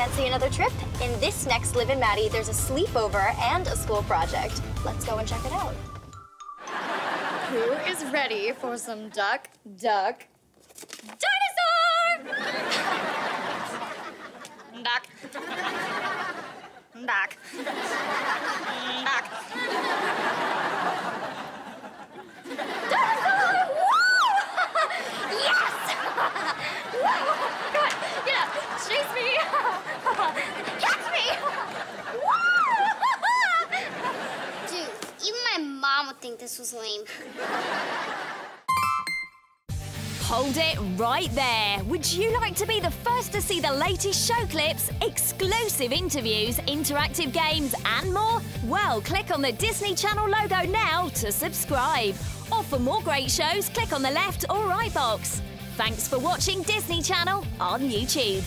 Fancy another trip? In this next Liv and Maddie, there's a sleepover and a school project. Let's go and check it out. Who is ready for some Duck, Duck, Dinosaur? Duck. Duck. Duck. Dinosaur! Woo! Yes! Woo! Come on, get up. Chase me. Catch me. Woo! Dude, even my mom would think this was lame. Hold it right there. Would you like to be the first to see the latest show clips, exclusive interviews, interactive games, and more? Well, click on the Disney Channel logo now to subscribe. Or for more great shows, click on the left or right box. Thanks for watching Disney Channel on YouTube.